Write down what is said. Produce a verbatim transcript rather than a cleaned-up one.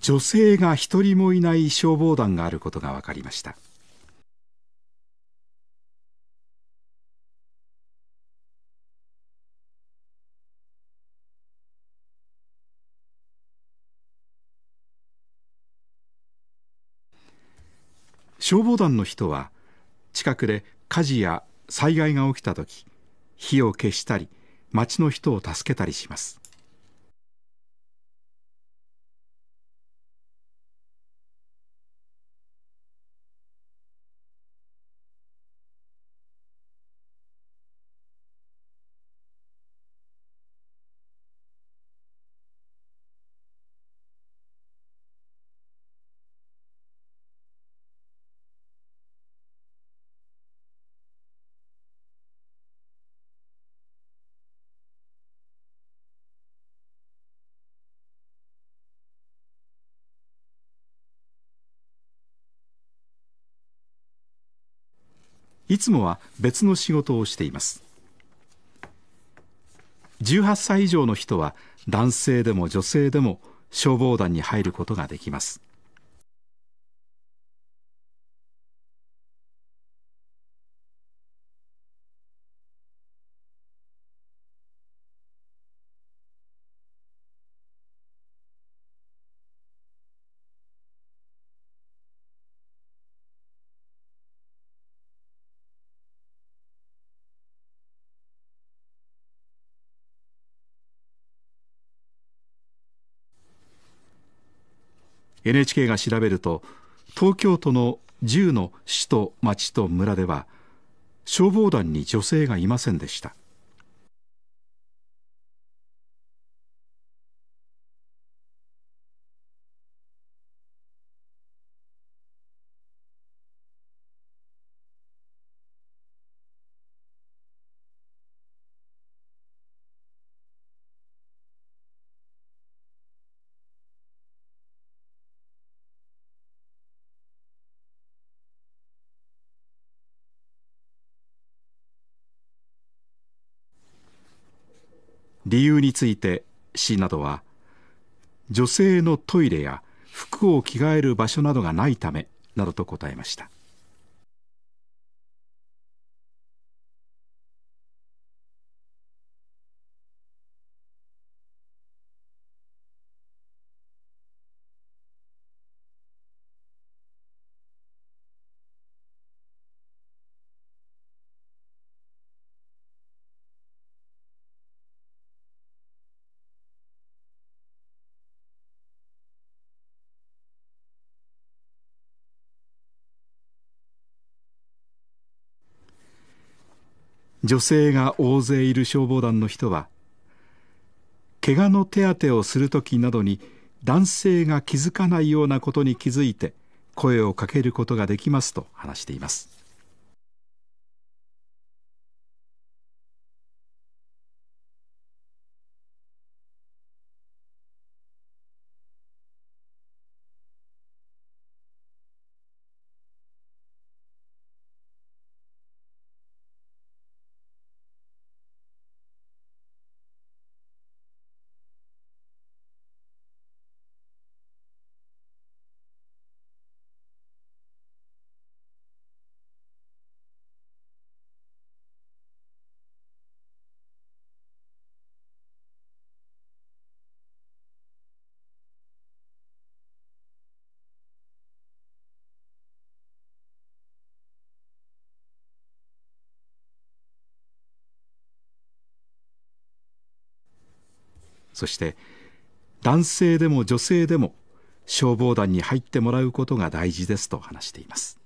女性が一人もいない消防団があることが分かりました。消防団の人は近くで火事や災害が起きたとき、火を消したり、町の人を助けたりします。いつもは別の仕事をしています。じゅうはっさい以上の人は男性でも女性でも消防団に入ることができます。エヌエイチケー が調べると、東京都のじゅうの市と町と村では消防団に女性がいませんでした。理由について市などは、女性のトイレや服を着替える場所などがないためなどと答えました。女性が大勢いる消防団の人は、怪我の手当てをするときなどに男性が気づかないようなことに気づいて声をかけることができますと話しています。そして男性でも女性でも消防団に入ってもらうことが大事ですと話しています。